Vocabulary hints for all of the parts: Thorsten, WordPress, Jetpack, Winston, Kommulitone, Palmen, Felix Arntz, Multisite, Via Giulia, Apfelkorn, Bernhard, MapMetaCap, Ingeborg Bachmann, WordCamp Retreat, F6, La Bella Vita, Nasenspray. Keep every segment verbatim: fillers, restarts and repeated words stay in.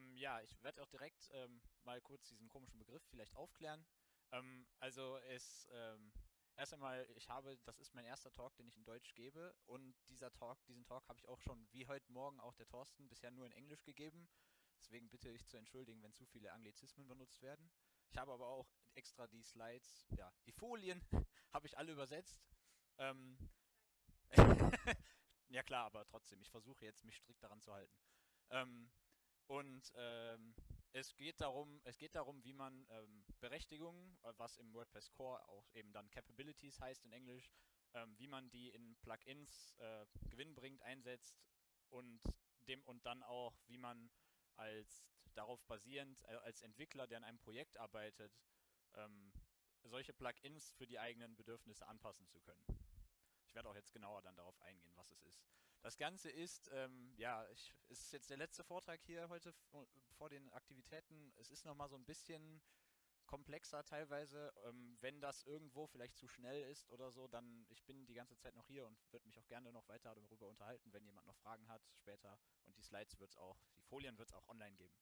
Ähm, ja, ich werde auch direkt ähm, mal kurz diesen komischen Begriff vielleicht aufklären. Ähm, also es, ähm, erst einmal, ich habe, das ist mein erster Talk, den ich in Deutsch gebe, und dieser Talk, diesen Talk habe ich auch schon, wie heute Morgen auch der Thorsten, bisher nur in Englisch gegeben. Deswegen bitte ich zu entschuldigen, wenn zu viele Anglizismen benutzt werden. Ich habe aber auch extra die Slides, ja, die Folien habe ich alle übersetzt. Ähm, ja klar, aber trotzdem, ich versuche jetzt, mich strikt daran zu halten. Ähm, und ähm, es geht darum, es geht darum, wie man ähm, Berechtigungen, was im WordPress Core auch eben dann Capabilities heißt in Englisch, ähm, wie man die in Plugins äh, gewinnbringend einsetzt und dem und dann auch, wie man als darauf basierend, äh, als Entwickler, der an einem Projekt arbeitet, ähm, solche Plugins für die eigenen Bedürfnisse anpassen zu können. Ich werde auch jetzt genauer dann darauf eingehen, was es ist. Das Ganze ist, ähm, ja, ich, ist jetzt der letzte Vortrag hier heute vor den Aktivitäten. Es ist nochmal so ein bisschen komplexer teilweise. Ähm, wenn das irgendwo vielleicht zu schnell ist oder so, dann, ich bin die ganze Zeit noch hier und würde mich auch gerne noch weiter darüber unterhalten, wenn jemand noch Fragen hat später. Und die Slides wird es auch, die Folien wird es auch online geben.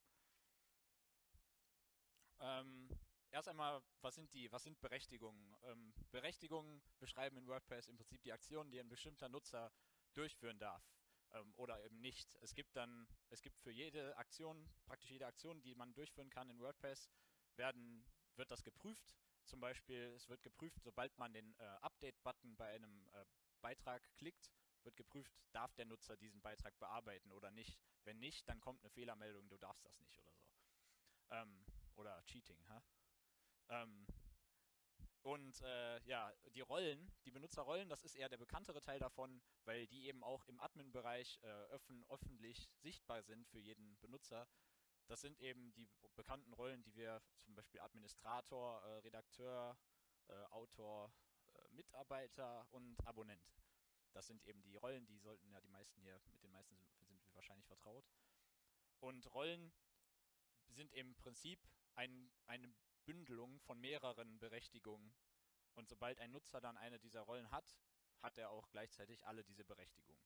Ähm, Erst einmal, was sind die, was sind Berechtigungen? Ähm, Berechtigungen beschreiben in WordPress im Prinzip die Aktionen, die ein bestimmter Nutzer durchführen darf ähm, oder eben nicht. Es gibt dann, es gibt für jede Aktion, praktisch jede Aktion, die man durchführen kann in WordPress, werden, wird das geprüft. Zum Beispiel, es wird geprüft, sobald man den äh, Update-Button bei einem äh, Beitrag klickt, wird geprüft, darf der Nutzer diesen Beitrag bearbeiten oder nicht. Wenn nicht, dann kommt eine Fehlermeldung, du darfst das nicht oder so. Ähm, oder Cheating, ha? Ähm, und äh, ja, die Rollen, die Benutzerrollen, das ist eher der bekanntere Teil davon, weil die eben auch im Admin-Bereich äh, öffn öffentlich sichtbar sind für jeden Benutzer. Das sind eben die bekannten Rollen, die wir zum Beispiel Administrator, äh, Redakteur, äh, Autor, äh, Mitarbeiter und Abonnent. Das sind eben die Rollen, die sollten ja die meisten hier, mit den meisten sind, sind wir wahrscheinlich vertraut. Und Rollen sind im Prinzip ein, eine Bündelung von mehreren Berechtigungen, und sobald ein Nutzer dann eine dieser Rollen hat, hat er auch gleichzeitig alle diese Berechtigungen.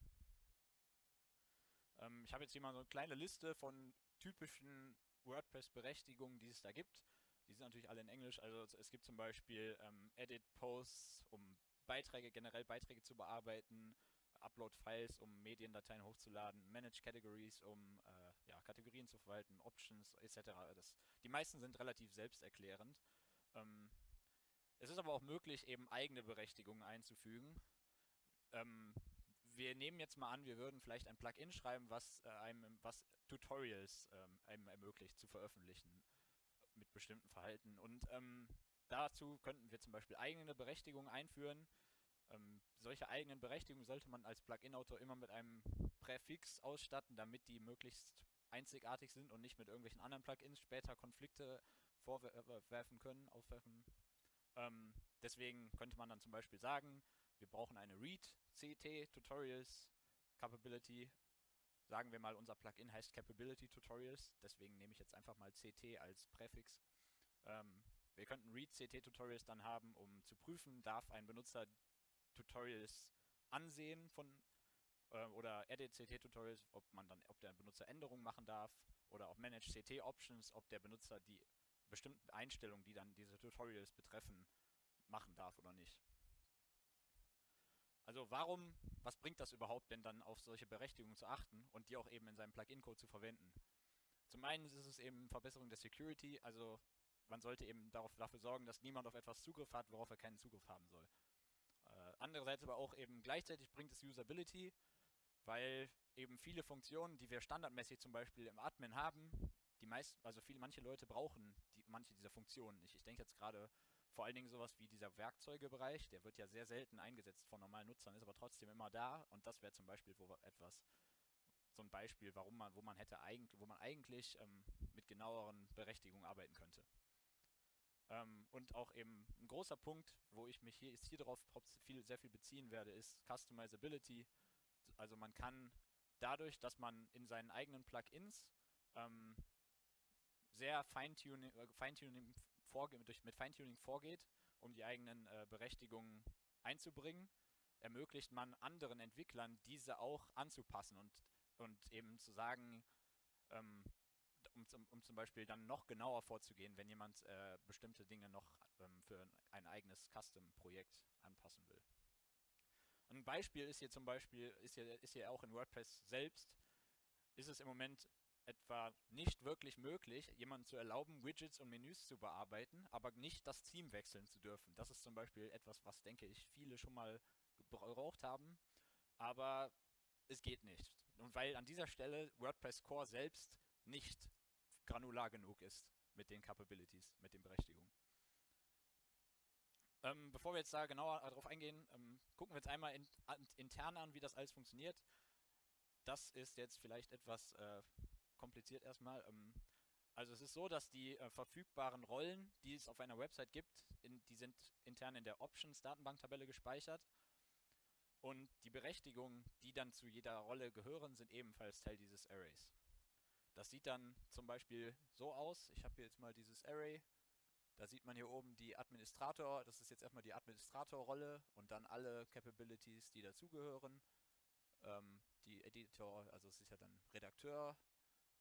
Ähm, ich habe jetzt hier mal so eine kleine Liste von typischen WordPress-Berechtigungen, die es da gibt. Die sind natürlich alle in Englisch, also es gibt zum Beispiel ähm, Edit-Posts, um Beiträge, generell Beiträge zu bearbeiten, Upload-Files, um Mediendateien hochzuladen, Manage-Categories, um äh, ja, Kategorien zu verwalten, Options et cetera. Das, die meisten sind relativ selbsterklärend. Ähm, es ist aber auch möglich, eben eigene Berechtigungen einzufügen. Ähm, wir nehmen jetzt mal an, wir würden vielleicht ein Plugin schreiben, was, äh, einem, was Tutorials ähm, einem ermöglicht zu veröffentlichen mit bestimmten Verhalten. Und ähm, dazu könnten wir zum Beispiel eigene Berechtigungen einführen. Ähm, solche eigenen Berechtigungen sollte man als Plugin-Autor immer mit einem Präfix ausstatten, damit die möglichst einzigartig sind und nicht mit irgendwelchen anderen Plugins später Konflikte vorwerfen können, aufwerfen. Ähm, deswegen könnte man dann zum Beispiel sagen, wir brauchen eine Read-C T-Tutorials-Capability. Sagen wir mal, unser Plugin heißt Capability-Tutorials, deswegen nehme ich jetzt einfach mal C T als Präfix. Ähm, wir könnten Read-C T-Tutorials dann haben, um zu prüfen, darf ein Benutzer Tutorials ansehen von äh, oder Edit C T Tutorials, ob man dann, ob der Benutzer Änderungen machen darf, oder auch Manage C T Options, ob der Benutzer die bestimmten Einstellungen, die dann diese Tutorials betreffen, machen darf oder nicht. Also warum, was bringt das überhaupt denn dann, auf solche Berechtigungen zu achten und die auch eben in seinem Plugin-Code zu verwenden? Zum einen ist es eben Verbesserung der Security, also man sollte eben darauf, dafür sorgen, dass niemand auf etwas Zugriff hat, worauf er keinen Zugriff haben soll. Äh, andererseits aber auch eben gleichzeitig bringt es Usability, weil eben viele Funktionen, die wir standardmäßig zum Beispiel im Admin haben, die meisten, also viele, manche Leute brauchen die, manche dieser Funktionen nicht. Ich denke jetzt gerade vor allen Dingen sowas wie dieser Werkzeugebereich, der wird ja sehr selten eingesetzt von normalen Nutzern, ist aber trotzdem immer da, und das wäre zum Beispiel wo etwas, so ein Beispiel, warum man, wo man hätte eigentlich, wo man eigentlich ähm, mit genaueren Berechtigungen arbeiten könnte. Und auch eben ein großer Punkt, wo ich mich hier, jetzt hier drauf viel, sehr viel beziehen werde, ist Customizability. Also man kann dadurch, dass man in seinen eigenen Plugins ähm, sehr Feintuning, Feintuning vorge durch, mit Feintuning vorgeht, um die eigenen äh, Berechtigungen einzubringen, ermöglicht man anderen Entwicklern, diese auch anzupassen und, und eben zu sagen, ähm, um, zum, um zum Beispiel dann noch genauer vorzugehen, wenn jemand äh, bestimmte Dinge noch ähm, für ein eigenes Custom-Projekt anpassen will. Ein Beispiel ist hier zum Beispiel, ist hier, ist hier auch in WordPress selbst, ist es im Moment etwa nicht wirklich möglich, jemandem zu erlauben, Widgets und Menüs zu bearbeiten, aber nicht das Theme wechseln zu dürfen. Das ist zum Beispiel etwas, was, denke ich, viele schon mal gebraucht haben, aber es geht nicht. Und weil an dieser Stelle WordPress Core selbst nicht granular genug ist mit den Capabilities, mit den Berechtigungen. Ähm, bevor wir jetzt da genauer darauf eingehen, ähm, gucken wir jetzt einmal in, an, intern an, wie das alles funktioniert. Das ist jetzt vielleicht etwas äh, kompliziert erstmal. Ähm, also es ist so, dass die äh, verfügbaren Rollen, die es auf einer Website gibt, in, die sind intern in der Options-Datenbank-Tabelle gespeichert. Und die Berechtigungen, die dann zu jeder Rolle gehören, sind ebenfalls Teil dieses Arrays. Das sieht dann zum Beispiel so aus. Ich habe hier jetzt mal dieses Array. Da sieht man hier oben die Administrator, das ist jetzt erstmal die Administrator-Rolle und dann alle Capabilities, die dazugehören. Ähm, die Editor, also es ist ja dann Redakteur,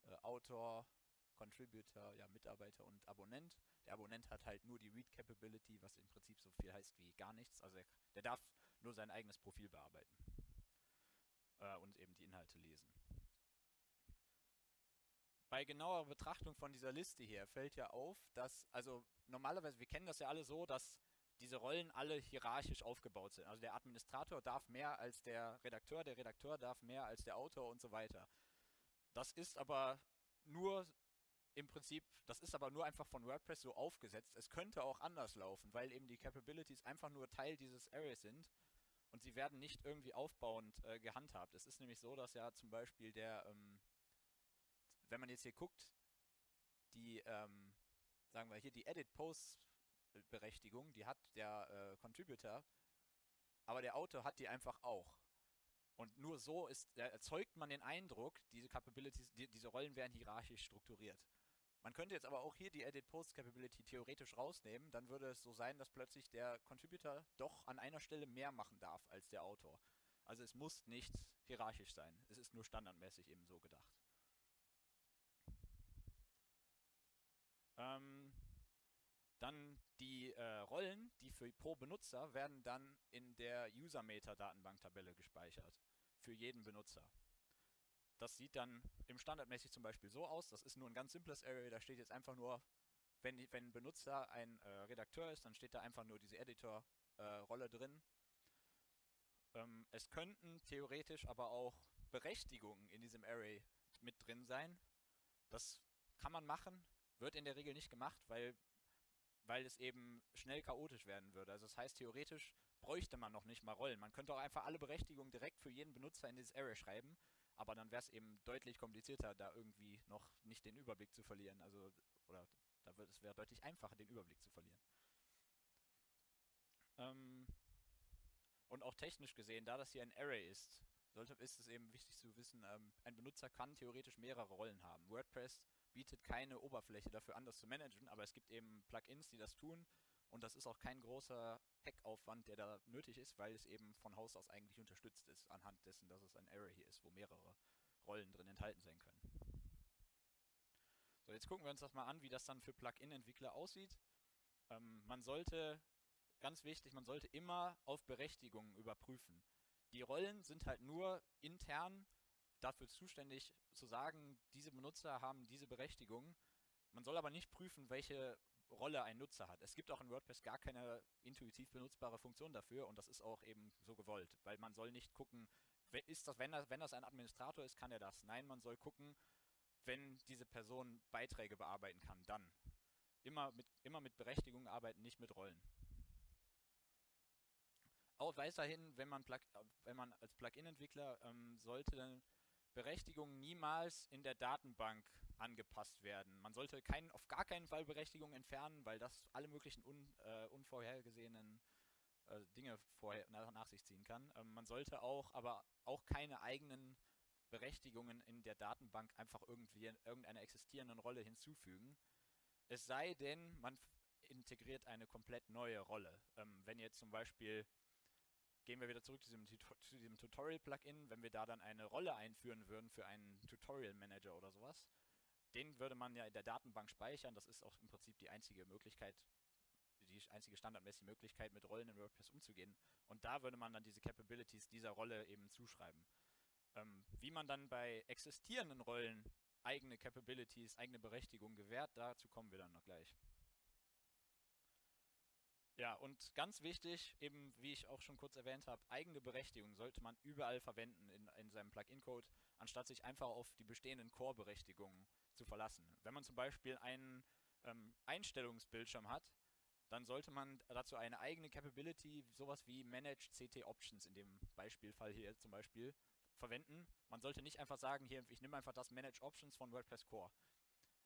äh, Autor, Contributor, ja Mitarbeiter und Abonnent. Der Abonnent hat halt nur die Read-Capability, was im Prinzip so viel heißt wie gar nichts. Also er, der darf nur sein eigenes Profil bearbeiten äh, und eben die Inhalte lesen. Bei genauer Betrachtung von dieser Liste hier fällt ja auf, dass, also normalerweise, wir kennen das ja alle so, dass diese Rollen alle hierarchisch aufgebaut sind. Also der Administrator darf mehr als der Redakteur, der Redakteur darf mehr als der Autor und so weiter. Das ist aber nur im Prinzip, das ist aber nur einfach von WordPress so aufgesetzt. Es könnte auch anders laufen, weil eben die Capabilities einfach nur Teil dieses Arrays sind und sie werden nicht irgendwie aufbauend äh, gehandhabt. Es ist nämlich so, dass ja zum Beispiel der... Ähm, wenn man jetzt hier guckt, die, ähm, sagen wir hier die Edit-Post-Berechtigung, die hat der äh, Contributor, aber der Autor hat die einfach auch. Und nur so ist, erzeugt man den Eindruck, diese Capabilities, die, diese Rollen wären hierarchisch strukturiert. Man könnte jetzt aber auch hier die Edit-Post-Capability theoretisch rausnehmen, dann würde es so sein, dass plötzlich der Contributor doch an einer Stelle mehr machen darf als der Autor. Also es muss nicht hierarchisch sein, es ist nur standardmäßig eben so gedacht. Dann die äh, Rollen, die für pro Benutzer werden dann in der User-Meta-Datenbank-Tabelle gespeichert, für jeden Benutzer. Das sieht dann im standardmäßig zum Beispiel so aus, das ist nur ein ganz simples Array, da steht jetzt einfach nur, wenn, die, wenn ein Benutzer ein äh, Redakteur ist, dann steht da einfach nur diese Editor-Rolle äh, drin. Ähm, es könnten theoretisch aber auch Berechtigungen in diesem Array mit drin sein, das kann man machen. Wird in der Regel nicht gemacht, weil, weil es eben schnell chaotisch werden würde. Also das heißt, theoretisch bräuchte man noch nicht mal Rollen. Man könnte auch einfach alle Berechtigungen direkt für jeden Benutzer in dieses Array schreiben, aber dann wäre es eben deutlich komplizierter, da irgendwie noch nicht den Überblick zu verlieren. Also, oder da wird es wäre deutlich einfacher, den Überblick zu verlieren. Ähm, und auch technisch gesehen, da das hier ein Array ist, sollte, ist es eben wichtig zu wissen, ähm, ein Benutzer kann theoretisch mehrere Rollen haben. WordPress bietet keine Oberfläche dafür an, das zu managen, aber es gibt eben Plugins, die das tun und das ist auch kein großer Hackaufwand, der da nötig ist, weil es eben von Haus aus eigentlich unterstützt ist, anhand dessen, dass es ein Array hier ist, wo mehrere Rollen drin enthalten sein können. So, jetzt gucken wir uns das mal an, wie das dann für Plugin-Entwickler aussieht. Ähm, man sollte, ganz wichtig, man sollte immer auf Berechtigungen überprüfen. Die Rollen sind halt nur intern dafür zuständig zu sagen, diese Benutzer haben diese Berechtigung. Man soll aber nicht prüfen, welche Rolle ein Nutzer hat. Es gibt auch in WordPress gar keine intuitiv benutzbare Funktion dafür und das ist auch eben so gewollt, weil man soll nicht gucken, ist das, wenn das, wenn das ein Administrator ist, kann er das. Nein, man soll gucken, wenn diese Person Beiträge bearbeiten kann, dann. Immer mit, immer mit Berechtigung arbeiten, nicht mit Rollen. Auch weiterhin, wenn man, Plug, wenn man als Plugin-Entwickler ähm, sollte Berechtigungen niemals in der Datenbank angepasst werden. Man sollte kein, auf gar keinen Fall Berechtigungen entfernen, weil das alle möglichen un, äh, unvorhergesehenen äh, Dinge vorher, nach, nach sich ziehen kann. Ähm, man sollte auch, aber auch keine eigenen Berechtigungen in der Datenbank einfach irgendwie irgendeiner existierenden Rolle hinzufügen. Es sei denn, man integriert eine komplett neue Rolle. Ähm, wenn jetzt zum Beispiel Gehen wir wieder zurück zu diesem, zu diesem Tutorial-Plugin, wenn wir da dann eine Rolle einführen würden für einen Tutorial-Manager oder sowas, Den würde man ja in der Datenbank speichern. Das ist auch im Prinzip die einzige Möglichkeit, die einzige standardmäßige Möglichkeit, mit Rollen in WordPress umzugehen. Und da würde man dann diese Capabilities dieser Rolle eben zuschreiben. Ähm, wie man dann bei existierenden Rollen eigene Capabilities, eigene Berechtigung gewährt, dazu kommen wir dann noch gleich. Ja, und ganz wichtig, eben wie ich auch schon kurz erwähnt habe, eigene Berechtigung sollte man überall verwenden in, in seinem Plugin-Code, anstatt sich einfach auf die bestehenden Core-Berechtigungen zu verlassen. Wenn man zum Beispiel einen ähm, Einstellungsbildschirm hat, dann sollte man dazu eine eigene Capability, sowas wie Manage C T Options in dem Beispielfall hier zum Beispiel, verwenden. Man sollte nicht einfach sagen, hier, ich nehme einfach das Manage Options von WordPress Core.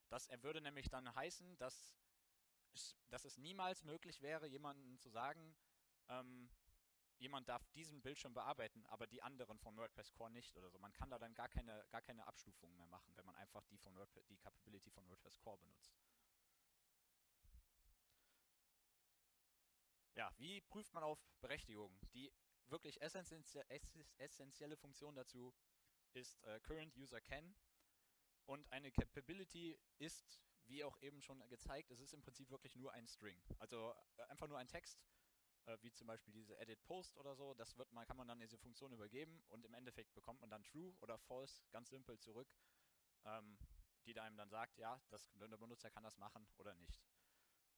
Das würde nämlich dann heißen, dass, dass es niemals möglich wäre, jemandem zu sagen, ähm, jemand darf diesen Bildschirm bearbeiten, aber die anderen von WordPress Core nicht oder so. Man kann da dann gar keine, gar keine Abstufungen mehr machen, wenn man einfach die, von WordPress, die Capability von WordPress Core benutzt. Ja, wie prüft man auf Berechtigung? Die wirklich essentielle Funktion dazu ist äh, Current User Can, und eine Capability ist, wie auch eben schon gezeigt, es ist im Prinzip wirklich nur ein String. Also äh, einfach nur ein Text, äh, wie zum Beispiel diese Edit Post oder so, das wird man, kann man dann diese Funktion übergeben und im Endeffekt bekommt man dann True oder False ganz simpel zurück, ähm, die einem dann sagt, ja, das, der Benutzer kann das machen oder nicht.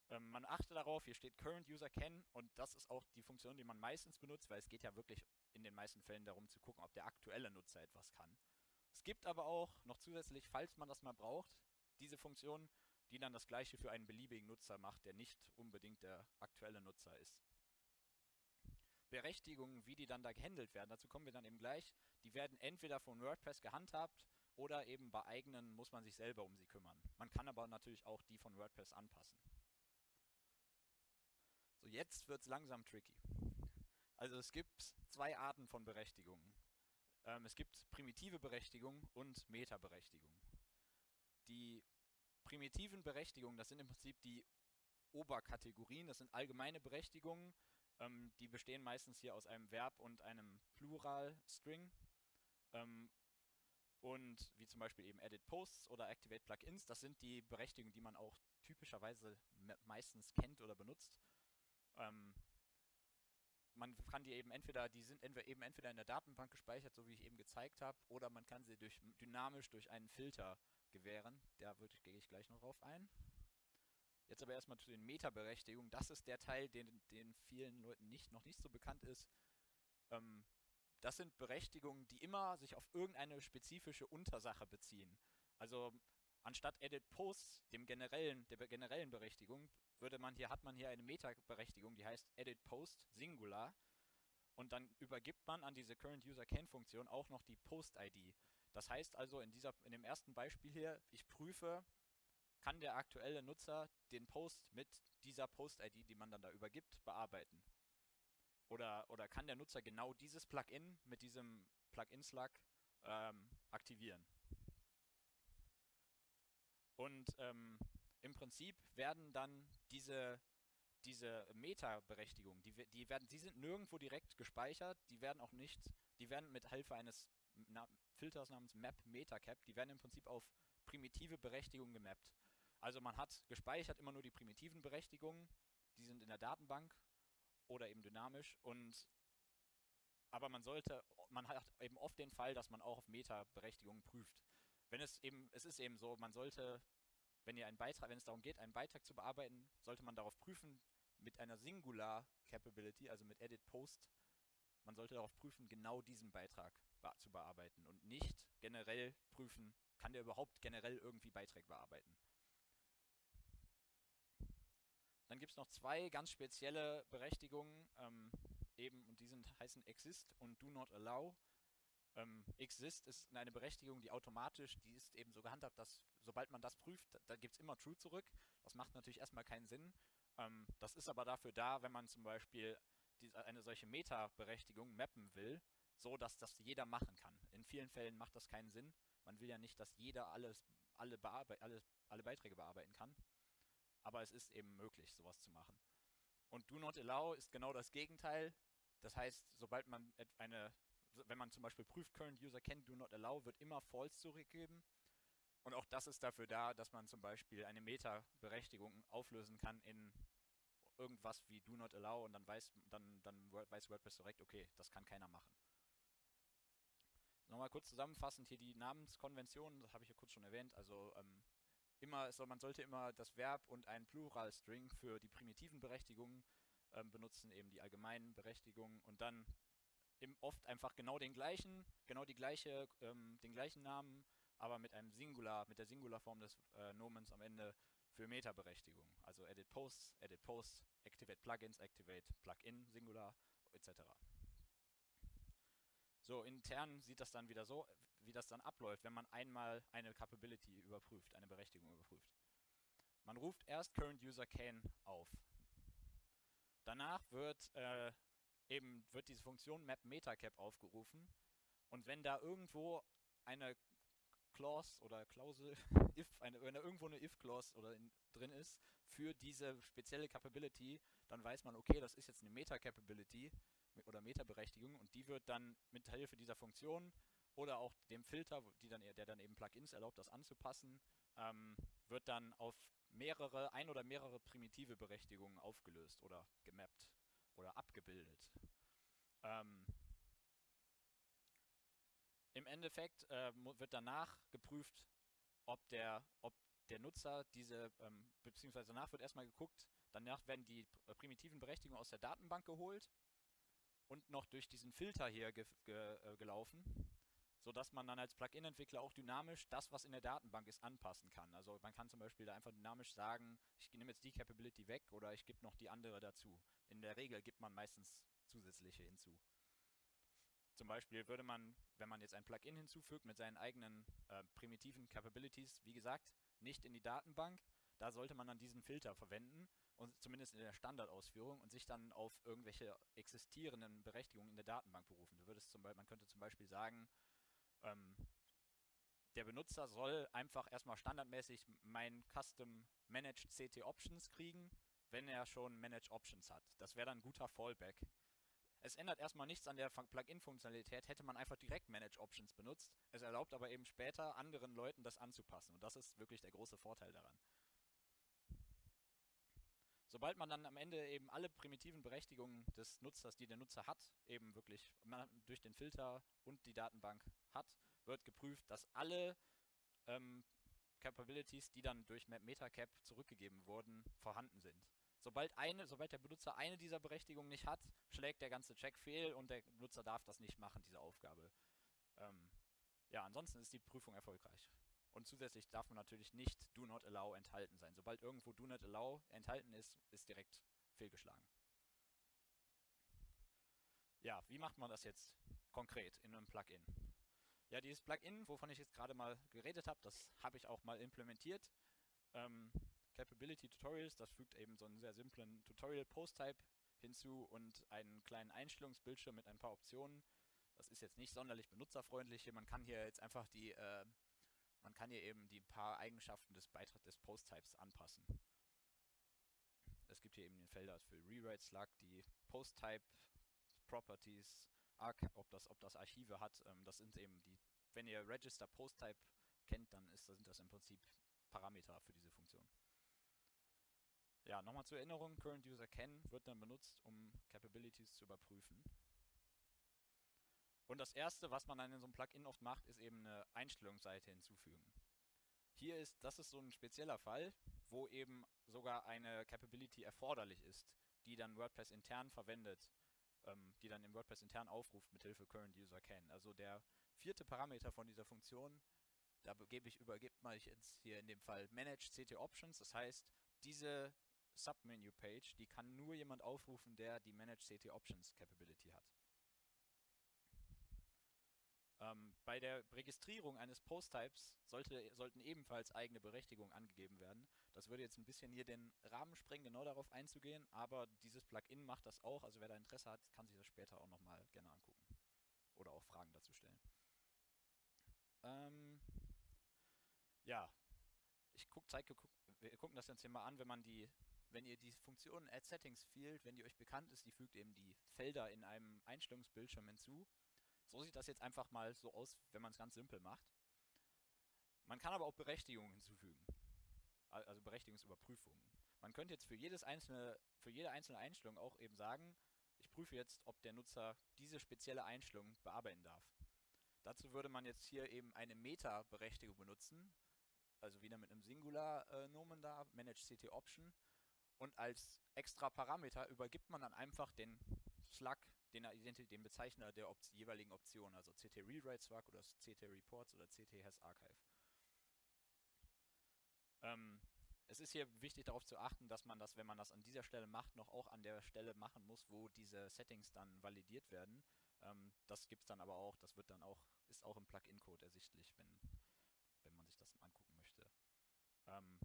Man achte darauf, hier steht Current User Can, und das ist auch die Funktion, die man meistens benutzt, weil es geht ja wirklich in den meisten Fällen darum zu gucken, ob der aktuelle Nutzer etwas kann. Es gibt aber auch noch zusätzlich, falls man das mal braucht, diese Funktion, die dann das gleiche für einen beliebigen Nutzer macht, der nicht unbedingt der aktuelle Nutzer ist. Berechtigungen, wie die dann da gehandelt werden, dazu kommen wir dann eben gleich, die werden entweder von WordPress gehandhabt oder eben bei eigenen muss man sich selber um sie kümmern. Man kann aber natürlich auch die von WordPress anpassen. So, jetzt wird es langsam tricky. Also es gibt zwei Arten von Berechtigungen. Ähm, es gibt primitive Berechtigung und Metaberechtigung. Die primitiven Berechtigungen, das sind im Prinzip die Oberkategorien, das sind allgemeine Berechtigungen, ähm, die bestehen meistens hier aus einem Verb und einem Plural-String. Ähm, und wie zum Beispiel eben Edit Posts oder Activate Plugins, das sind die Berechtigungen, die man auch typischerweise meistens kennt oder benutzt. Man kann die eben entweder, die sind entweder eben entweder in der Datenbank gespeichert, so wie ich eben gezeigt habe, oder man kann sie durch, dynamisch durch einen Filter gewähren. Da gehe ich gleich noch drauf ein. Jetzt aber erstmal zu den Metaberechtigungen. Das ist der Teil, den, den vielen Leuten nicht, noch nicht so bekannt ist. Ähm, das sind Berechtigungen, die immer sich auf irgendeine spezifische Untersache beziehen. Also anstatt Edit Posts, dem generellen, der generellen Berechtigung, würde man hier, hat man hier eine Meta-Berechtigung, die heißt Edit Post Singular, und dann übergibt man an diese Current User Can-Funktion auch noch die Post-I D. Das heißt also in, dieser, in dem ersten Beispiel hier, ich prüfe, kann der aktuelle Nutzer den Post mit dieser Post-I D, die man dann da übergibt, bearbeiten. Oder, oder kann der Nutzer genau dieses Plugin mit diesem Plugin-Slug ähm, aktivieren. Und ähm, im Prinzip werden dann diese, diese Meta-Berechtigungen, die, die, werden, die sind nirgendwo direkt gespeichert, die werden auch nicht, die werden mit Hilfe eines na, Filters namens Map-Metacap, die werden im Prinzip auf primitive Berechtigungen gemappt. Also man hat gespeichert immer nur die primitiven Berechtigungen, die sind in der Datenbank oder eben dynamisch, und aber man sollte, man hat eben oft den Fall, dass man auch auf Meta-Berechtigungen prüft. Wenn es eben, es ist eben so, man sollte, wenn ihr einen Beitrag, wenn es darum geht, einen Beitrag zu bearbeiten, sollte man darauf prüfen, mit einer Singular Capability, also mit Edit Post, man sollte darauf prüfen, genau diesen Beitrag be- zu bearbeiten und nicht generell prüfen, kann der überhaupt generell irgendwie Beiträge bearbeiten. Dann gibt es noch zwei ganz spezielle Berechtigungen, ähm, eben, und die sind, heißen Exist und Do Not Allow. Exist ist eine Berechtigung, die automatisch, die ist eben so gehandhabt, dass sobald man das prüft, da gibt es immer True zurück. Das macht natürlich erstmal keinen Sinn. Ähm, das ist aber dafür da, wenn man zum Beispiel diese, eine solche Meta-Berechtigung mappen will, so dass das jeder machen kann. In vielen Fällen macht das keinen Sinn. Man will ja nicht, dass jeder alles, alle, alle, alle Beiträge bearbeiten kann. Aber es ist eben möglich, sowas zu machen. Und Do Not Allow ist genau das Gegenteil. Das heißt, sobald man eine... Wenn man zum Beispiel prüft, Current User Can Do Not Allow, wird immer False zurückgegeben. Und auch das ist dafür da, dass man zum Beispiel eine Meta-Berechtigung auflösen kann in irgendwas wie Do Not Allow, und dann weiß, dann, dann weiß WordPress direkt, okay, das kann keiner machen. Nochmal kurz zusammenfassend hier die Namenskonventionen, das habe ich ja kurz schon erwähnt, also ähm, immer, soll, man sollte immer das Verb und einen Plural-String für die primitiven Berechtigungen ähm, benutzen, eben die allgemeinen Berechtigungen, und dann eben oft einfach genau den gleichen, genau die gleiche, ähm, den gleichen Namen, aber mit einem Singular, mit der Singularform des äh, Nomens am Ende für Meta-Berechtigungen, also Edit Posts, Edit Posts, Activate Plugins, Activate Plugin, Singular, et cetera. So, intern sieht das dann wieder so, wie das dann abläuft, wenn man einmal eine Capability überprüft, eine Berechtigung überprüft. Man ruft erst Current User Can auf. Danach wird äh, eben wird diese Funktion Map MetaCap aufgerufen, und wenn da irgendwo eine Clause oder Klausel, if, eine, wenn da irgendwo eine If-Clause oder in, drin ist für diese spezielle Capability, dann weiß man, okay, das ist jetzt eine Meta-Capability oder Meta-Berechtigung, und die wird dann mit Hilfe dieser Funktion oder auch dem Filter, die dann, der dann eben Plugins erlaubt, das anzupassen, ähm, wird dann auf mehrere, ein oder mehrere primitive Berechtigungen aufgelöst oder gemappt oder abgebildet. Ähm, im Endeffekt äh, wird danach geprüft, ob der, ob der Nutzer diese, ähm, beziehungsweise danach wird erstmal geguckt, danach werden die primitiven Berechtigungen aus der Datenbank geholt und noch durch diesen Filter hier ge ge gelaufen, sodass man dann als Plugin-Entwickler auch dynamisch das, was in der Datenbank ist, anpassen kann. Also man kann zum Beispiel da einfach dynamisch sagen, ich nehme jetzt die Capability weg oder ich gebe noch die andere dazu. In der Regel gibt man meistens zusätzliche hinzu. Zum Beispiel würde man, wenn man jetzt ein Plugin hinzufügt mit seinen eigenen äh, primitiven Capabilities, wie gesagt, nicht in die Datenbank, da sollte man dann diesen Filter verwenden, und zumindest in der Standardausführung, und sich dann auf irgendwelche existierenden Berechtigungen in der Datenbank berufen. Du würdest zum Beispiel, man könnte zum Beispiel sagen, ähm, der Benutzer soll einfach erstmal standardmäßig mein Custom Managed C T Options kriegen, wenn er schon Managed Options hat. Das wäre dann ein guter Fallback. Es ändert erstmal nichts an der Plugin-Funktionalität, hätte man einfach direkt Manage Options benutzt. Es erlaubt aber eben später anderen Leuten, das anzupassen, und das ist wirklich der große Vorteil daran. Sobald man dann am Ende eben alle primitiven Berechtigungen des Nutzers, die der Nutzer hat, eben wirklich durch den Filter und die Datenbank hat, wird geprüft, dass alle ähm, Capabilities, die dann durch MetaCap zurückgegeben wurden, vorhanden sind. Sobald, eine, sobald der Benutzer eine dieser Berechtigungen nicht hat, schlägt der ganze Check fehl, und der Benutzer darf das nicht machen, diese Aufgabe. Ähm, ja, ansonsten ist die Prüfung erfolgreich. Und zusätzlich darf man natürlich nicht Do Not Allow enthalten sein. Sobald irgendwo Do Not Allow enthalten ist, ist direkt fehlgeschlagen. Ja, wie macht man das jetzt konkret in einem Plugin? Ja, dieses Plugin, wovon ich jetzt gerade mal geredet habe, das habe ich auch mal implementiert. Ähm, Capability Tutorials, das fügt eben so einen sehr simplen Tutorial Post Type hinzu und einen kleinen Einstellungsbildschirm mit ein paar Optionen. Das ist jetzt nicht sonderlich benutzerfreundlich hier. Man kann hier jetzt einfach die, äh, man kann hier eben die paar Eigenschaften des Beitrags des Post Types anpassen. Es gibt hier eben den Felder für Rewrite Slug, die Post Type Properties, ob das, ob das Archive hat. Ähm, das sind eben die, wenn ihr Register Post Type kennt, dann ist, sind das im Prinzip Parameter für diese Funktion. Ja, nochmal zur Erinnerung, Current User Can wird dann benutzt, um Capabilities zu überprüfen. Und das erste, was man dann in so einem Plugin oft macht, ist eben eine Einstellungsseite hinzufügen. Hier ist, das ist so ein spezieller Fall, wo eben sogar eine Capability erforderlich ist, die dann WordPress intern verwendet, ähm, die dann im WordPress intern aufruft mithilfe Current User Can. Also der vierte Parameter von dieser Funktion, da gebe ich übergebe mal ich jetzt hier in dem Fall Manage C T Options, das heißt, diese Submenu-Page, die kann nur jemand aufrufen, der die Manage C T Options Capability hat. Ähm, bei der Registrierung eines Post-Types sollte, sollten ebenfalls eigene Berechtigungen angegeben werden. Das würde jetzt ein bisschen hier den Rahmen sprengen, genau darauf einzugehen, aber dieses Plugin macht das auch, also wer da Interesse hat, kann sich das später auch nochmal gerne angucken oder auch Fragen dazu stellen. Ähm, ja. Ich guck, zeig, guck, wir gucken das jetzt hier mal an, wenn man die, wenn ihr die Funktion Add Settings Field, wenn die euch bekannt ist, die fügt eben die Felder in einem Einstellungsbildschirm hinzu. So sieht das jetzt einfach mal so aus, wenn man es ganz simpel macht. Man kann aber auch Berechtigungen hinzufügen, also Berechtigungsüberprüfungen. Man könnte jetzt für jedes einzelne, für jede einzelne Einstellung auch eben sagen, ich prüfe jetzt, ob der Nutzer diese spezielle Einstellung bearbeiten darf. Dazu würde man jetzt hier eben eine Meta-Berechtigung benutzen, also wieder mit einem Singular-Nomen da, Manage C T Option, und als extra Parameter übergibt man dann einfach den Slug, den, den Bezeichner der Op- jeweiligen Option, also C T Rewrite Slug oder C T Reports oder C T Has Archive. Ähm, es ist hier wichtig darauf zu achten, dass man das, wenn man das an dieser Stelle macht, noch auch an der Stelle machen muss, wo diese Settings dann validiert werden. Ähm, das gibt es dann aber auch, das wird dann auch, ist auch im Plugin-Code ersichtlich, wenn, wenn man sich das mal angucken möchte. Ähm,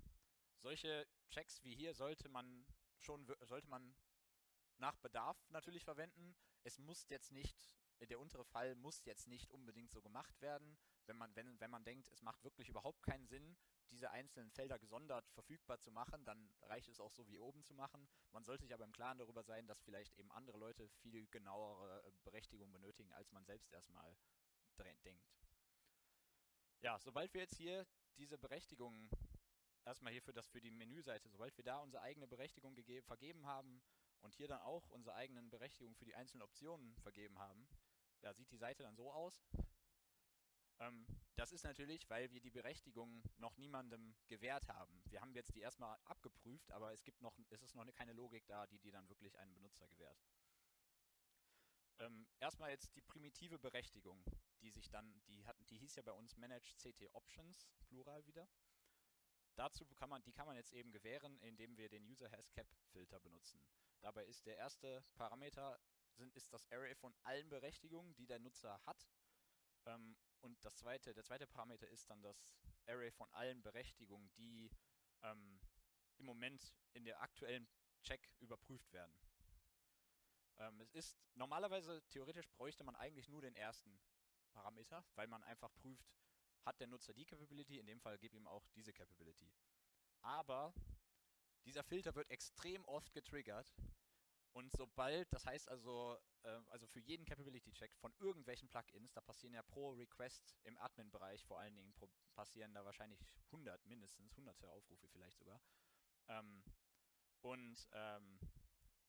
solche Checks wie hier sollte man schon, sollte man nach Bedarf natürlich verwenden. Es muss jetzt nicht, der untere Fall muss jetzt nicht unbedingt so gemacht werden. Wenn man, wenn, wenn man denkt, es macht wirklich überhaupt keinen Sinn, diese einzelnen Felder gesondert verfügbar zu machen, dann reicht es auch so wie oben zu machen. Man sollte sich aber im Klaren darüber sein, dass vielleicht eben andere Leute viel genauere Berechtigung benötigen, als man selbst erstmal denkt. Ja, sobald wir jetzt hier diese Berechtigung, erstmal hier für, das, für die Menüseite, sobald wir da unsere eigene Berechtigung gegeben, vergeben haben, und hier dann auch unsere eigenen Berechtigungen für die einzelnen Optionen vergeben haben, da sieht die Seite dann so aus. Ähm, das ist natürlich, weil wir die Berechtigungen noch niemandem gewährt haben. Wir haben jetzt die erstmal abgeprüft, aber es gibt noch, es ist noch keine Logik da, die die dann wirklich einem Benutzer gewährt. Ähm, erstmal jetzt die primitive Berechtigung, die sich dann, die hatten, die hieß ja bei uns Manage C T Options, Plural wieder. Dazu kann man, die kann man jetzt eben gewähren, indem wir den User Has Cap Filter benutzen. Dabei ist der erste Parameter, sind, ist das Array von allen Berechtigungen, die der Nutzer hat. Ähm, und das zweite, der zweite Parameter ist dann das Array von allen Berechtigungen, die ähm, im Moment in der aktuellen Check überprüft werden. Ähm, es ist normalerweise, theoretisch bräuchte man eigentlich nur den ersten Parameter, weil man einfach prüft, hat der Nutzer die Capability, in dem Fall gib ihm auch diese Capability. Aber dieser Filter wird extrem oft getriggert und sobald, das heißt also, äh, also für jeden Capability-Check von irgendwelchen Plugins, da passieren ja pro Request im Admin-Bereich vor allen Dingen pro, passieren da wahrscheinlich hundert, mindestens hunderte Aufrufe vielleicht sogar. Ähm, und ähm,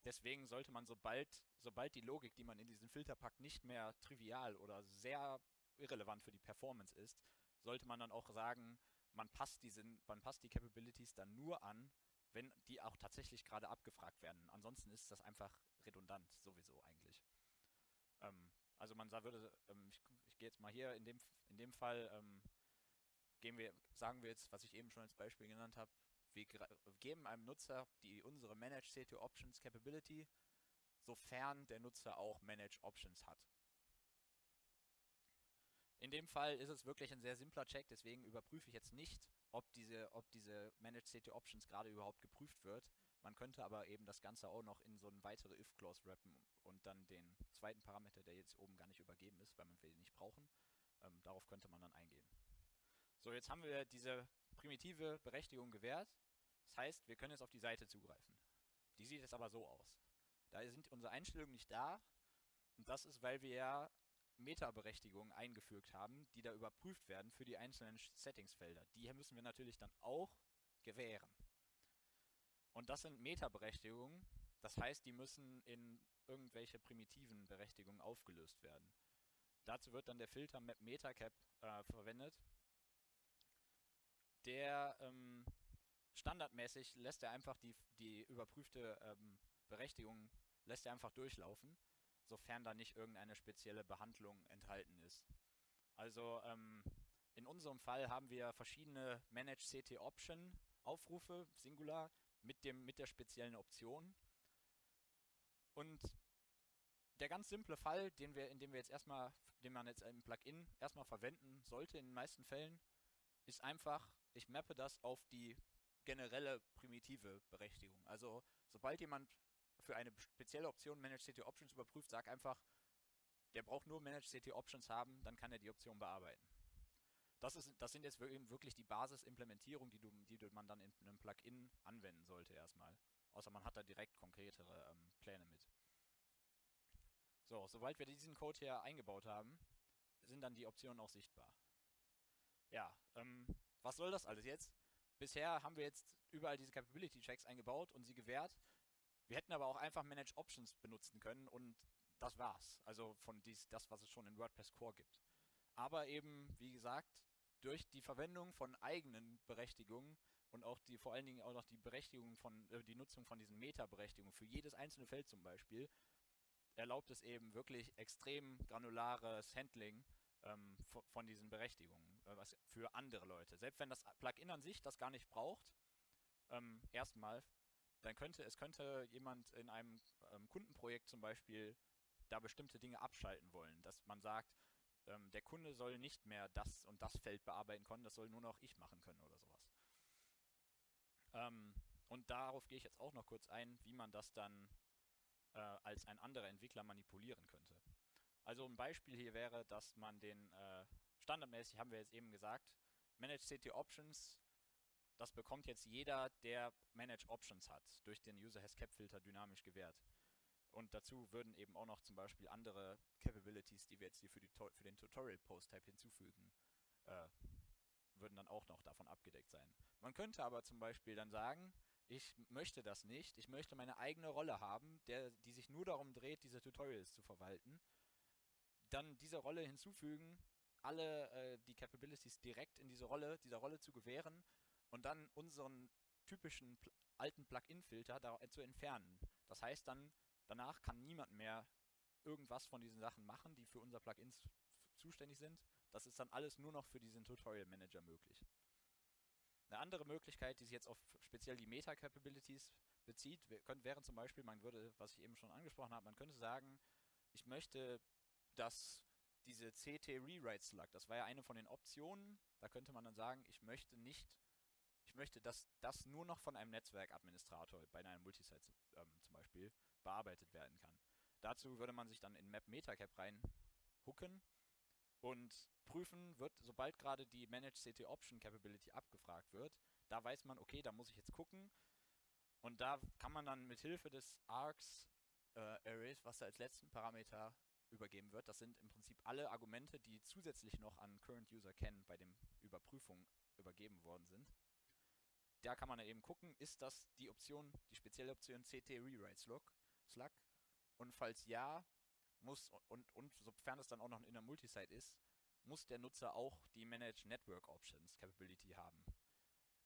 deswegen sollte man, sobald, sobald die Logik, die man in diesen Filter packt, nicht mehr trivial oder sehr irrelevant für die Performance ist, sollte man dann auch sagen, man passt, diese, man passt die Capabilities dann nur an, wenn die auch tatsächlich gerade abgefragt werden. Ansonsten ist das einfach redundant, sowieso eigentlich. Ähm, also man würde, ähm, ich, ich gehe jetzt mal hier, in dem, in dem Fall ähm, gehen wir, sagen wir jetzt, was ich eben schon als Beispiel genannt habe, wir geben einem Nutzer die unsere Manage C T Options Capability, sofern der Nutzer auch Manage Options hat. In dem Fall ist es wirklich ein sehr simpler Check, deswegen überprüfe ich jetzt nicht, ob diese, ob diese Manage C T Options gerade überhaupt geprüft wird. Man könnte aber eben das Ganze auch noch in so eine weitere If-Clause wrappen und dann den zweiten Parameter, der jetzt oben gar nicht übergeben ist, weil wir ihn nicht brauchen, ähm, darauf könnte man dann eingehen. So, jetzt haben wir diese primitive Berechtigung gewährt. Das heißt, wir können jetzt auf die Seite zugreifen. Die sieht jetzt aber so aus. Da sind unsere Einstellungen nicht da und das ist, weil wir ja Meta-Berechtigungen eingefügt haben, die da überprüft werden für die einzelnen Settings-Felder. Die müssen wir natürlich dann auch gewähren. Und das sind Meta-Berechtigungen, das heißt, die müssen in irgendwelche primitiven Berechtigungen aufgelöst werden. Dazu wird dann der Filter MapMetaCap äh, verwendet. Der ähm, standardmäßig lässt er einfach die, die überprüfte ähm, Berechtigung lässt er einfach durchlaufen, sofern da nicht irgendeine spezielle Behandlung enthalten ist. Also ähm, in unserem Fall haben wir verschiedene Manage C T Option Aufrufe, Singular, mit, dem, mit der speziellen Option. Und der ganz simple Fall, den wir, in dem wir jetzt erstmal, den man jetzt im Plugin erstmal verwenden sollte in den meisten Fällen, ist einfach, ich mappe das auf die generelle primitive Berechtigung. Also sobald jemand für eine spezielle Option Manage C T Options überprüft, sag einfach, der braucht nur Manage C T Options haben, dann kann er die Option bearbeiten. Das, ist, das sind jetzt wirklich die Basisimplementierung, die, du, die man dann in einem Plugin anwenden sollte erstmal. Außer man hat da direkt konkretere ähm, Pläne mit. So, sobald wir diesen Code hier eingebaut haben, sind dann die Optionen auch sichtbar. Ja, ähm, was soll das alles jetzt? Bisher haben wir jetzt überall diese Capability Checks eingebaut und sie gewährt. Wir hätten aber auch einfach Manage Options benutzen können und das war's. Also von dies, das, was es schon in WordPress Core gibt. Aber eben, wie gesagt, durch die Verwendung von eigenen Berechtigungen und auch die, vor allen Dingen auch noch die Berechtigung von, äh, die Nutzung von diesen Meta-Berechtigungen für jedes einzelne Feld zum Beispiel, erlaubt es eben wirklich extrem granulares Handling ähm, von diesen Berechtigungen äh, was für andere Leute. Selbst wenn das Plugin an sich das gar nicht braucht, ähm, erstmal, dann könnte, es könnte jemand in einem ähm, Kundenprojekt zum Beispiel da bestimmte Dinge abschalten wollen, dass man sagt, ähm, der Kunde soll nicht mehr das und das Feld bearbeiten können, das soll nur noch ich machen können oder sowas. Ähm, und darauf gehe ich jetzt auch noch kurz ein, wie man das dann äh, als ein anderer Entwickler manipulieren könnte. Also ein Beispiel hier wäre, dass man den, äh, standardmäßig haben wir jetzt eben gesagt, Manage C T Options, das bekommt jetzt jeder, der Manage Options hat, durch den User Has Cap Filter dynamisch gewährt. Und dazu würden eben auch noch zum Beispiel andere Capabilities, die wir jetzt hier für, die, für den Tutorial Post Type hinzufügen, äh, würden dann auch noch davon abgedeckt sein. Man könnte aber zum Beispiel dann sagen, ich möchte das nicht, ich möchte meine eigene Rolle haben, der, die sich nur darum dreht, diese Tutorials zu verwalten, dann diese Rolle hinzufügen, alle äh, die Capabilities direkt in diese Rolle, dieser Rolle zu gewähren und dann unseren typischen pl- alten Plugin-Filter da zu entfernen. Das heißt dann, danach kann niemand mehr irgendwas von diesen Sachen machen, die für unser Plugins zuständig sind. Das ist dann alles nur noch für diesen Tutorial Manager möglich. Eine andere Möglichkeit, die sich jetzt auf speziell die Meta-Capabilities bezieht, wäre zum Beispiel, man würde, was ich eben schon angesprochen habe, man könnte sagen, ich möchte, dass diese C T-Rewrite-Slug, das war ja eine von den Optionen, da könnte man dann sagen, ich möchte nicht, ich möchte, dass das nur noch von einem Netzwerkadministrator bei einer Multisite ähm, zum Beispiel bearbeitet werden kann. Dazu würde man sich dann in Map Metacap reinhucken und prüfen wird, sobald gerade die Manage C T Option Capability abgefragt wird, da weiß man, okay, da muss ich jetzt gucken und da kann man dann mit Hilfe des Args äh, Arrays, was da als letzten Parameter übergeben wird, das sind im Prinzip alle Argumente, die zusätzlich noch an Current User Can bei dem Überprüfung übergeben worden sind. Da kann man eben gucken, ist das die Option, die spezielle Option C T Rewrite Slug? Und falls ja, muss, und, und sofern es dann auch noch in der Multisite ist, muss der Nutzer auch die Manage Network Options Capability haben.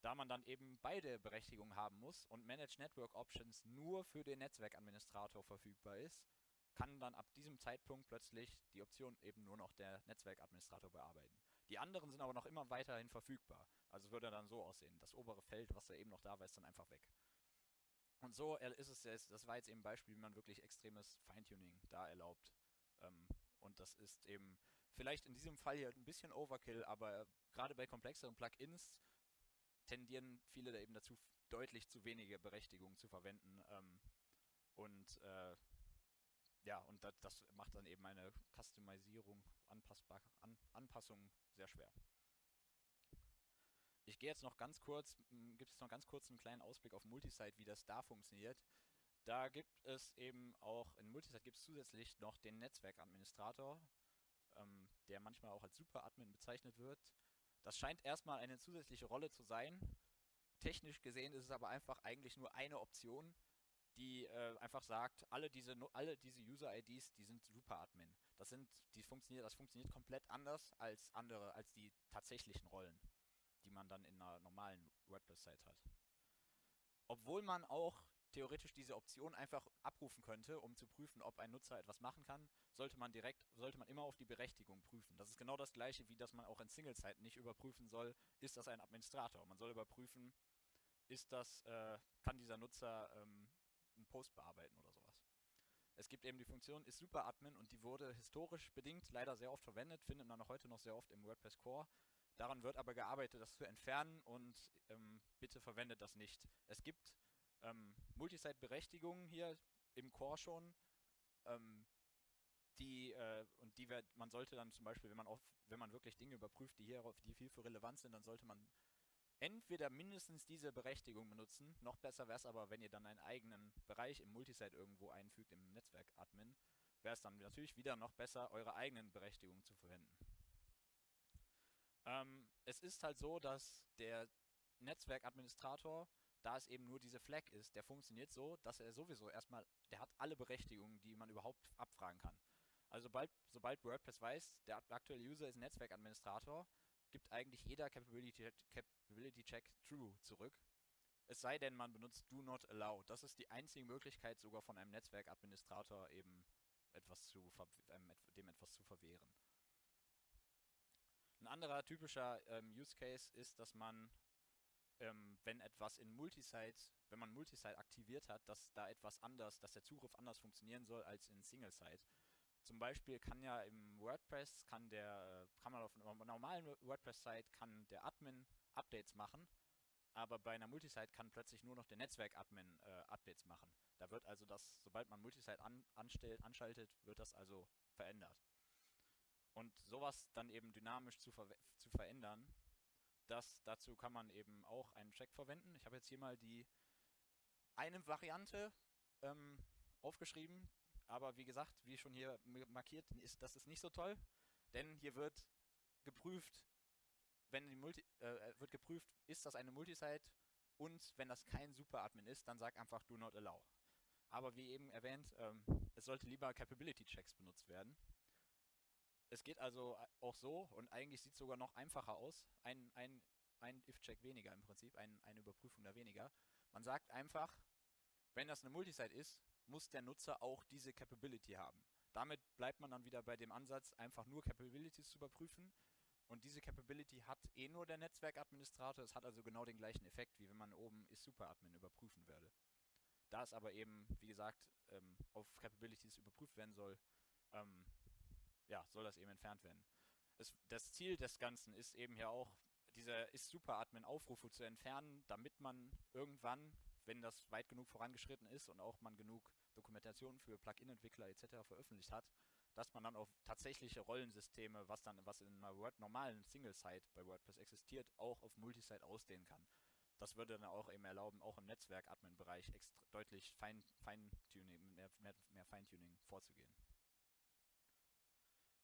Da man dann eben beide Berechtigungen haben muss und Manage Network Options nur für den Netzwerkadministrator verfügbar ist, kann dann ab diesem Zeitpunkt plötzlich die Option eben nur noch der Netzwerkadministrator bearbeiten. Die anderen sind aber noch immer weiterhin verfügbar. Also würde dann so aussehen, das obere Feld, was da eben noch da war, ist dann einfach weg. Und so ist es, das war jetzt eben ein Beispiel, wie man wirklich extremes Feintuning da erlaubt. Und das ist eben vielleicht in diesem Fall hier ein bisschen Overkill, aber gerade bei komplexeren Plugins tendieren viele da eben dazu, deutlich zu wenige Berechtigungen zu verwenden. Und ja, und das, das macht dann eben eine Customisierung, Anpassbar, An, Anpassung sehr schwer. Ich gehe jetzt noch ganz kurz, gibt es noch ganz kurz einen kleinen Ausblick auf Multisite, wie das da funktioniert. Da gibt es eben auch, in Multisite gibt es zusätzlich noch den Netzwerkadministrator, ähm, der manchmal auch als Super-Admin bezeichnet wird. Das scheint erstmal eine zusätzliche Rolle zu sein. Technisch gesehen ist es aber einfach eigentlich nur eine Option, die äh, einfach sagt, alle diese alle diese User-I Ds, die sind Super-Admin. Das sind, die funktioniert, das funktioniert komplett anders als andere, als die tatsächlichen Rollen, die man dann in einer normalen WordPress-Site hat. Obwohl man auch theoretisch diese Option einfach abrufen könnte, um zu prüfen, ob ein Nutzer etwas machen kann, sollte man direkt, sollte man immer auf die Berechtigung prüfen. Das ist genau das Gleiche, wie dass man auch in Single-Site nicht überprüfen soll, ist das ein Administrator. Man soll überprüfen, ist das, äh, kann dieser Nutzer ähm, einen Post bearbeiten oder sowas. Es gibt eben die Funktion ist Super-Admin und die wurde historisch bedingt leider sehr oft verwendet, findet man auch heute noch sehr oft im WordPress Core. Daran wird aber gearbeitet, das zu entfernen und ähm, bitte verwendet das nicht. Es gibt ähm, Multisite-Berechtigungen hier im Core schon, ähm, die äh, und die wird, man sollte dann zum Beispiel, wenn man auf, wenn man wirklich Dinge überprüft, die hier auf die viel für relevant sind, dann sollte man entweder mindestens diese Berechtigung benutzen, noch besser wäre es aber, wenn ihr dann einen eigenen Bereich im Multisite irgendwo einfügt, im Netzwerk-Admin, wäre es dann natürlich wieder noch besser, eure eigenen Berechtigungen zu verwenden. Ähm, es ist halt so, dass der Netzwerkadministrator, da es eben nur diese Flag ist, der funktioniert so, dass er sowieso erstmal, der hat alle Berechtigungen, die man überhaupt abfragen kann. Also sobald, sobald WordPress weiß, der aktuelle User ist Netzwerkadministrator, gibt eigentlich jeder Capability, Capability Check True zurück. Es sei denn, man benutzt Do Not Allow. Das ist die einzige Möglichkeit, sogar von einem Netzwerkadministrator eben etwas zu dem etwas zu verwehren. Ein anderer typischer ähm, Use Case ist, dass man, ähm, wenn etwas in Multisite, wenn man Multisite aktiviert hat, dass da etwas anders, dass der Zugriff anders funktionieren soll als in Single-Site. Zum Beispiel kann ja im WordPress, kann der, kann man auf einem normalen WordPress-Site, kann der Admin Updates machen, aber bei einer Multisite kann plötzlich nur noch der Netzwerk-Admin äh, Updates machen. Da wird also das, sobald man Multisite an, anstellt, anschaltet, wird das also verändert. Und sowas dann eben dynamisch zu, ver zu verändern, das, dazu kann man eben auch einen Check verwenden. Ich habe jetzt hier mal die eine Variante ähm, aufgeschrieben, aber wie gesagt, wie schon hier markiert, ist das ist nicht so toll, denn hier wird geprüft, wenn die Multi äh, wird geprüft, ist das eine Multisite, und wenn das kein Super-Admin ist, dann sag einfach Do Not Allow. Aber wie eben erwähnt, ähm, es sollte lieber Capability-Checks benutzt werden. Es geht also auch so, und eigentlich sieht es sogar noch einfacher aus, ein, ein, ein If-Check weniger im Prinzip, ein, eine Überprüfung da weniger. Man sagt einfach, wenn das eine Multisite ist, muss der Nutzer auch diese Capability haben. Damit bleibt man dann wieder bei dem Ansatz, einfach nur Capabilities zu überprüfen, und diese Capability hat eh nur der Netzwerkadministrator, es hat also genau den gleichen Effekt, wie wenn man oben ist Superadmin überprüfen würde. Da es aber eben, wie gesagt, auf Capabilities überprüft werden soll, ähm, ja, soll das eben entfernt werden. Es, das Ziel des Ganzen ist eben hier auch, diese Ist-Super-Admin-Aufrufe zu entfernen, damit man irgendwann, wenn das weit genug vorangeschritten ist und auch man genug Dokumentationen für Plugin-Entwickler et cetera veröffentlicht hat, dass man dann auf tatsächliche Rollensysteme, was dann was in einer Word normalen Single-Site bei WordPress existiert, auch auf Multisite ausdehnen kann. Das würde dann auch eben erlauben, auch im Netzwerk-Admin-Bereich deutlich fein, Feintuning, mehr, mehr, mehr Feintuning vorzugehen.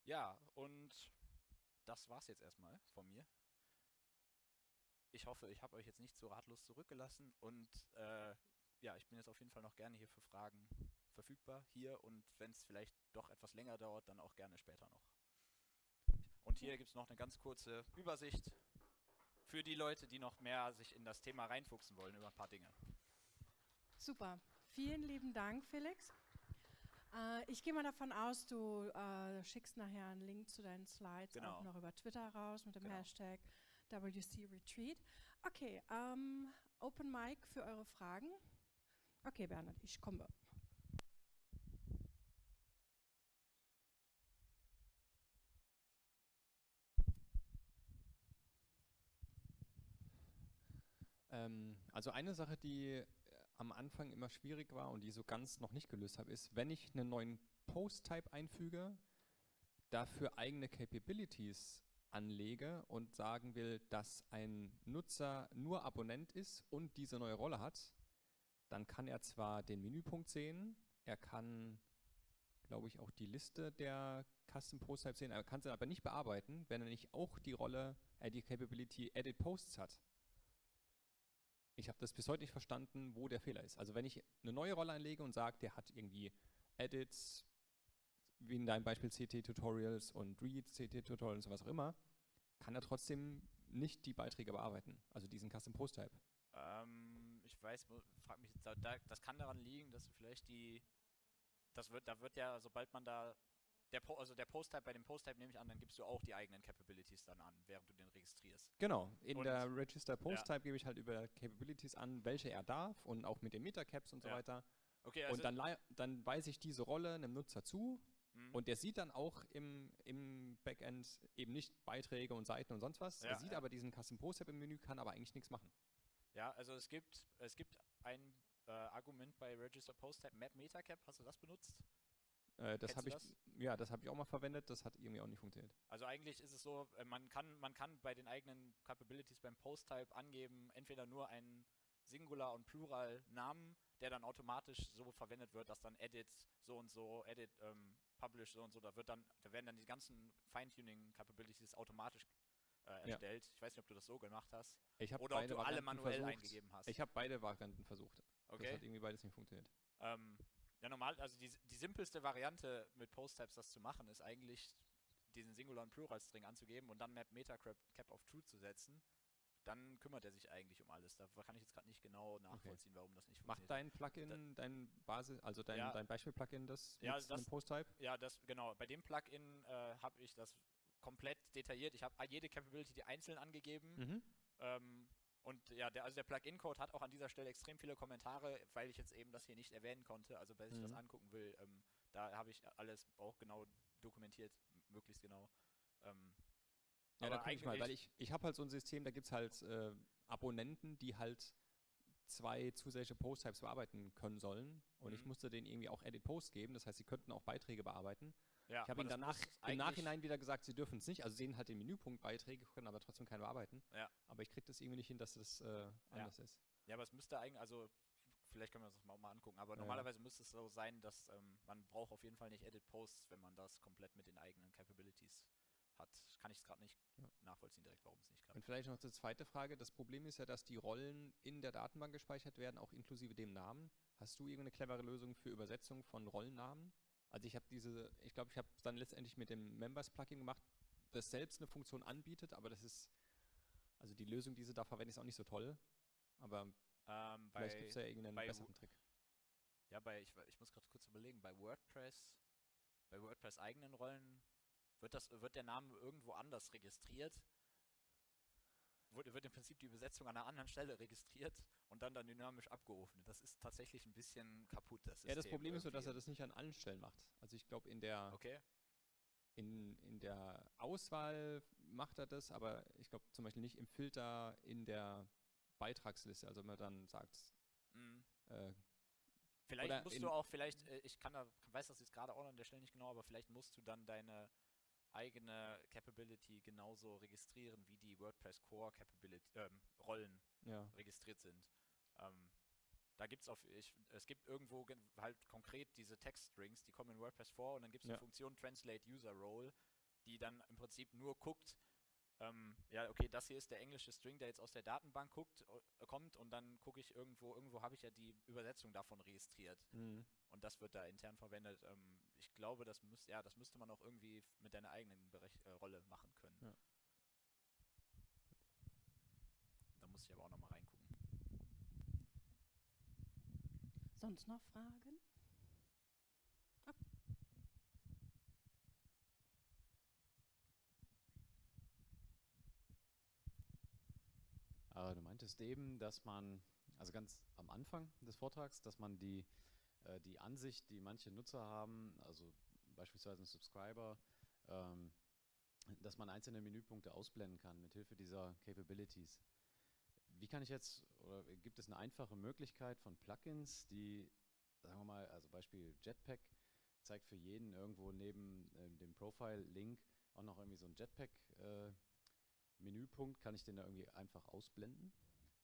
Ja, und das war's jetzt erstmal von mir. Ich hoffe, ich habe euch jetzt nicht so ratlos zurückgelassen, und äh, ja, ich bin jetzt auf jeden Fall noch gerne hier für Fragen verfügbar hier, und wenn es vielleicht doch etwas länger dauert, dann auch gerne später noch. Und hier gibt es noch eine ganz kurze Übersicht für die Leute, die noch mehr sich in das Thema reinfuchsen wollen über ein paar Dinge. Super, vielen lieben Dank, Felix. Ich gehe mal davon aus, du äh, schickst nachher einen Link zu deinen Slides, genau, auch noch über Twitter raus mit dem genau. Hashtag W C Retreat. Okay, ähm, Open Mic für eure Fragen. Okay, Bernhard, ich komme. Also eine Sache, die am Anfang immer schwierig war und die so ganz noch nicht gelöst habe, ist, wenn ich einen neuen Post-Type einfüge, dafür eigene Capabilities anlege und sagen will, dass ein Nutzer nur Abonnent ist und diese neue Rolle hat, dann kann er zwar den Menüpunkt sehen, er kann, glaube ich, auch die Liste der Custom Post-Types sehen, er kann sie aber nicht bearbeiten, wenn er nicht auch die Rolle, äh, die Capability Edit Posts hat. Ich habe das bis heute nicht verstanden, wo der Fehler ist. Also wenn ich eine neue Rolle anlege und sage, der hat irgendwie Edits, wie in deinem Beispiel C T-Tutorials und Reads, C T-Tutorials und was auch immer, kann er trotzdem nicht die Beiträge bearbeiten, also diesen Custom Post-Type. Ähm, ich weiß, frag mich, da, das kann daran liegen, dass du vielleicht die, das wird, da wird ja, sobald man da, der, also der Post-Type, bei dem Post-Type nehme ich an, dann gibst du auch die eigenen Capabilities dann an, während du den registrierst. Genau, in und der Register Post-Type ja. gebe ich halt über Capabilities an, welche er darf, und auch mit den Metacaps und so ja. weiter. Okay, also und dann, dann weise ich diese Rolle einem Nutzer zu, mhm, und der sieht dann auch im, im Backend eben nicht Beiträge und Seiten und sonst was. Ja, er sieht ja. aber diesen Custom Post-Type im Menü, kann aber eigentlich nichts machen. Ja, also es gibt, es gibt ein äh, Argument bei Register Post-Type, Map Metacap, hast du das benutzt? Äh, das habe ich, das? Ja, das habe ich auch mal verwendet, das hat irgendwie auch nicht funktioniert. Also eigentlich ist es so, man kann, man kann bei den eigenen Capabilities beim Post-Type angeben, entweder nur einen Singular- und Plural-Namen, der dann automatisch so verwendet wird, dass dann Edit so und so, Edit, ähm, Publish so und so, da, wird dann, da werden dann die ganzen Feintuning-Capabilities automatisch äh, erstellt. Ja. Ich weiß nicht, ob du das so gemacht hast. Ich oder ob du Varianten alle manuell versucht. eingegeben hast. Ich habe beide Varianten versucht. Okay. Das hat irgendwie beides nicht funktioniert. Ähm, ja, normal, also die, die simpelste Variante mit Post-Types das zu machen, ist eigentlich diesen Singular- und Plural-String anzugeben und dann Map Meta-Cap auf True zu setzen. Dann kümmert er sich eigentlich um alles. Da kann ich jetzt gerade nicht genau nachvollziehen, okay. warum das nicht funktioniert. Macht dein Plugin, dein Basis, also dein, ja. dein Beispiel-Plugin das mit ja, also einem Post-Type? Ja, das, genau. Bei dem Plugin äh, habe ich das komplett detailliert. Ich habe jede Capability die einzeln angegeben. Mhm. Ähm, und ja, der, also der Plugin-Code hat auch an dieser Stelle extrem viele Kommentare, weil ich jetzt eben das hier nicht erwähnen konnte. Also wer sich mhm. das angucken will, ähm, da habe ich alles auch genau dokumentiert, möglichst genau. Ähm, Ja, aber da guck ich mal, weil ich, ich habe halt so ein System, da gibt es halt äh, Abonnenten, die halt zwei zusätzliche Post-Types bearbeiten können sollen. Und mhm. ich musste denen irgendwie auch Edit-Post geben, das heißt, sie könnten auch Beiträge bearbeiten. Ja, ich habe ihnen danach im Nachhinein wieder gesagt, sie dürfen es nicht. Also sehen halt den Menüpunkt Beiträge, können aber trotzdem keine bearbeiten. Ja. Aber ich kriege das irgendwie nicht hin, dass das äh, anders ja. ist. Ja, aber es müsste eigentlich, also vielleicht können wir uns das mal, mal angucken, aber ja. normalerweise müsste es so sein, dass ähm, man braucht auf jeden Fall nicht Edit-Posts, wenn man das komplett mit den eigenen Capabilities hat. Kann ich es gerade nicht ja. nachvollziehen direkt, warum es nicht klappt. Und vielleicht noch die zweite Frage. Das Problem ist ja, dass die Rollen in der Datenbank gespeichert werden, auch inklusive dem Namen. Hast du irgendeine clevere Lösung für Übersetzung von Rollennamen? Also ich habe diese, ich glaube, ich habe dann letztendlich mit dem Members-Plugin gemacht, das selbst eine Funktion anbietet, aber das ist, also die Lösung, die sie da verwenden, ist auch nicht so toll. Aber ähm, vielleicht gibt es ja irgendeinen besseren Trick. Ja, bei, ich, ich muss gerade kurz überlegen, bei WordPress, bei WordPress eigenen Rollen, Wird, das, wird der Name irgendwo anders registriert? Wird, wird im Prinzip die Übersetzung an einer anderen Stelle registriert und dann, dann dynamisch abgerufen? Das ist tatsächlich ein bisschen kaputt, das System. Ja, das Problem irgendwie. ist so, dass er das nicht an allen Stellen macht. Also ich glaube, in der okay. in, in der Auswahl macht er das, aber ich glaube zum Beispiel nicht im Filter in der Beitragsliste. Also wenn man dann sagt, mhm. äh, vielleicht oder musst du auch, vielleicht, äh, ich kann da, weiß das jetzt gerade auch an der Stelle nicht genau, aber vielleicht musst du dann deine eigene Capability genauso registrieren, wie die WordPress Core Capability ähm, Rollen ja. registriert sind. Ähm, da gibt's auf, ich, es gibt irgendwo halt konkret diese Text-Strings, die kommen in WordPress vor und dann gibt es ja. eine Funktion Translate User Role, die dann im Prinzip nur guckt, ähm, ja okay, das hier ist der englische String, der jetzt aus der Datenbank guckt, äh, kommt und dann gucke ich irgendwo, irgendwo habe ich ja die Übersetzung davon registriert. Mhm. Und das wird da intern verwendet. Ähm, ich glaube, das, müsst, ja, das müsste man auch irgendwie mit deiner eigenen Berech äh, Rolle machen können. Ja. Da muss ich aber auch nochmal reingucken. Sonst noch Fragen? Ah. Ah, du meintest eben, dass man, also ganz am Anfang des Vortrags, dass man die die Ansicht, die manche Nutzer haben, also beispielsweise ein Subscriber, ähm, dass man einzelne Menüpunkte ausblenden kann mit Hilfe dieser Capabilities. Wie kann ich jetzt, oder gibt es eine einfache Möglichkeit von Plugins, die, sagen wir mal, also Beispiel Jetpack zeigt für jeden irgendwo neben äh, dem Profile-Link auch noch irgendwie so ein Jetpack-Menüpunkt, äh, kann ich den da irgendwie einfach ausblenden?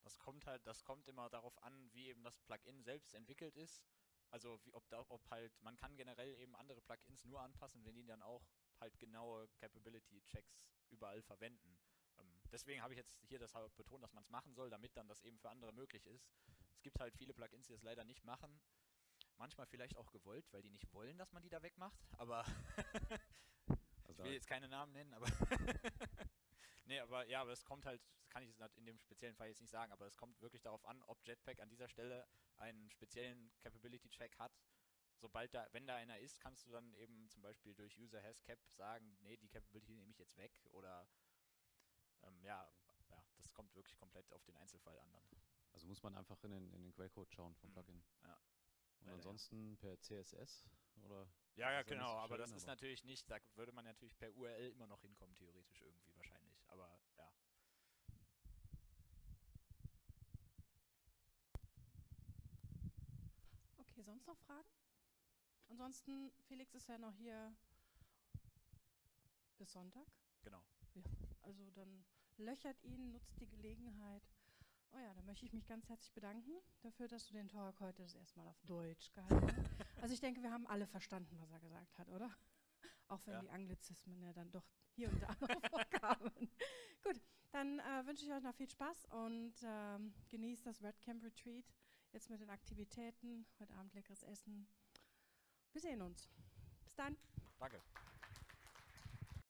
Das kommt halt, das kommt immer darauf an, wie eben das Plugin selbst entwickelt ist. Also wie, ob, da, ob halt, man kann generell eben andere Plugins nur anpassen, wenn die dann auch halt genaue Capability-Checks überall verwenden. Ähm, deswegen habe ich jetzt hier das halt betont, dass man es machen soll, damit dann das eben für andere möglich ist. Es gibt halt viele Plugins, die das leider nicht machen. Manchmal vielleicht auch gewollt, weil die nicht wollen, dass man die da wegmacht, aber also ich will jetzt keine Namen nennen, aber nee, aber ja, aber es kommt halt, das kann ich in dem speziellen Fall jetzt nicht sagen, aber es kommt wirklich darauf an, ob Jetpack an dieser Stelle einen speziellen Capability-Check hat. Sobald da, wenn da einer ist, kannst du dann eben zum Beispiel durch User Has Cap sagen, nee, die Capability nehme ich jetzt weg oder ähm, ja, ja, das kommt wirklich komplett auf den Einzelfall an dann. Also muss man einfach in den, in den Quellcode schauen vom Plugin. Ja. Und ansonsten per C S S oder? Ja, ja, genau, aber das ist natürlich nicht, da würde man natürlich per U R L immer noch hinkommen, theoretisch irgendwie wahrscheinlich, aber ja. Okay, sonst noch Fragen? Ansonsten, Felix ist ja noch hier bis Sonntag. Genau. Ja, also dann löchert ihn, nutzt die Gelegenheit. Oh ja, dann möchte ich mich ganz herzlich bedanken dafür, dass du den Talk heute das erste Mal auf Deutsch gehalten hast. Also ich denke, wir haben alle verstanden, was er gesagt hat, oder? Auch wenn ja. die Anglizismen ja dann doch hier und da noch vorkamen. Gut, äh, wünsche ich euch noch viel Spaß und ähm, genießt das WordCamp Retreat jetzt mit den Aktivitäten. Heute Abend leckeres Essen. Wir sehen uns. Bis dann. Danke.